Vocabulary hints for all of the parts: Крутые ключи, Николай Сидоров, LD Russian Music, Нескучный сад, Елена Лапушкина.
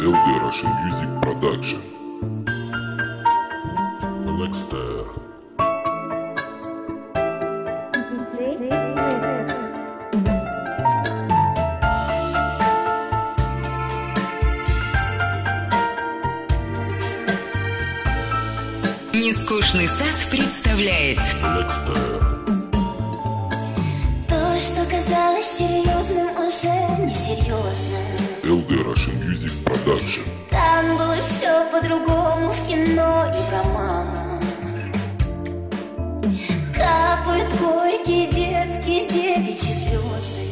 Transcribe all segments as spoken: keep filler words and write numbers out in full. эл ди Russian Music Production. Blackstar. Нескучный сад представляет Blackstar. То, что казалось серьезным, уже не серьезно. эл ди Russian Music Production. Там было все по-другому, в кино и в романах. Капают горькие детские девичьи слезы.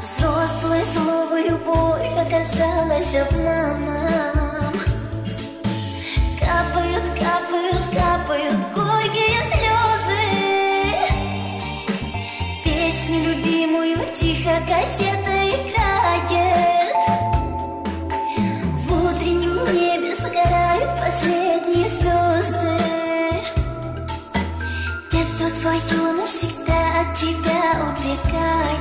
Взрослое слово «любовь» оказалось обманом. Капают, капают, капают горькие слезы. Песню любимую тихо газета играет. В утреннем небе загорают последние звезды. Детство твое навсегда от тебя убегает.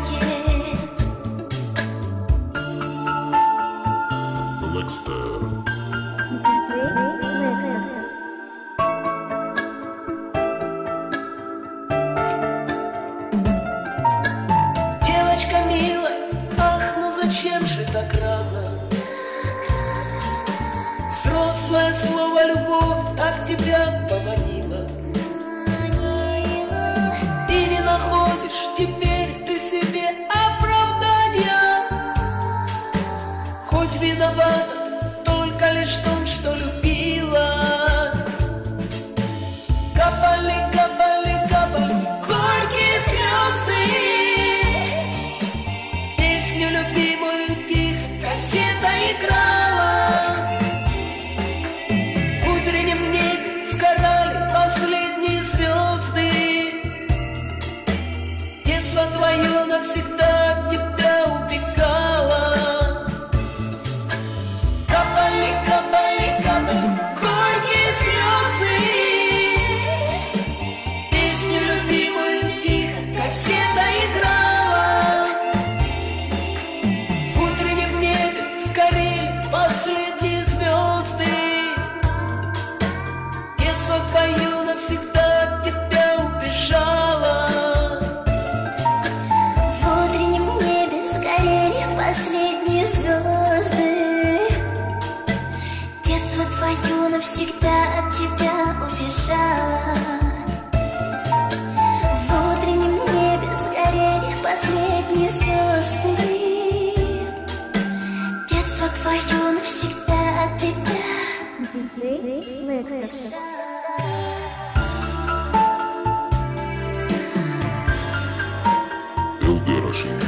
Blackstar. Зачем же так рано? Взрослое слово «любовь» так тебя поманило. И не находишь теперь ты себе оправдания. Хоть виновата только лишь в том, что любила. Капали, капали, капали горькие слезы. Песню любви сета играла. В утреннем небе сгорали последние звезды. Детство твое навсегда от тебя убегало. Капали, капали, капали горькие слезы. Песню любимую тихо кассета играла. Твое навсегда от тебя убежало. В утреннем небе сгорели последние звезды. Детство твое навсегда от тебя убежало. В утреннем небе сгорели последние звезды. Детство твое навсегда от тебя убежало. эл ди Russian.